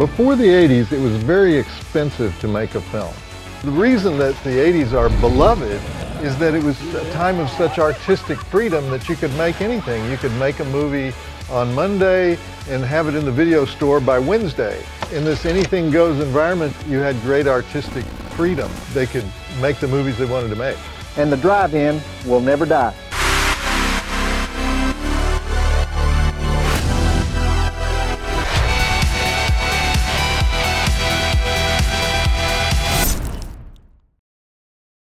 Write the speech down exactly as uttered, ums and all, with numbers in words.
Before the eighties, it was very expensive to make a film. The reason that the eighties are beloved is that it was a time of such artistic freedom that you could make anything. You could make a movie on Monday and have it in the video store by Wednesday. In this anything goes environment, you had great artistic freedom. They could make the movies they wanted to make. And the drive-in will never die.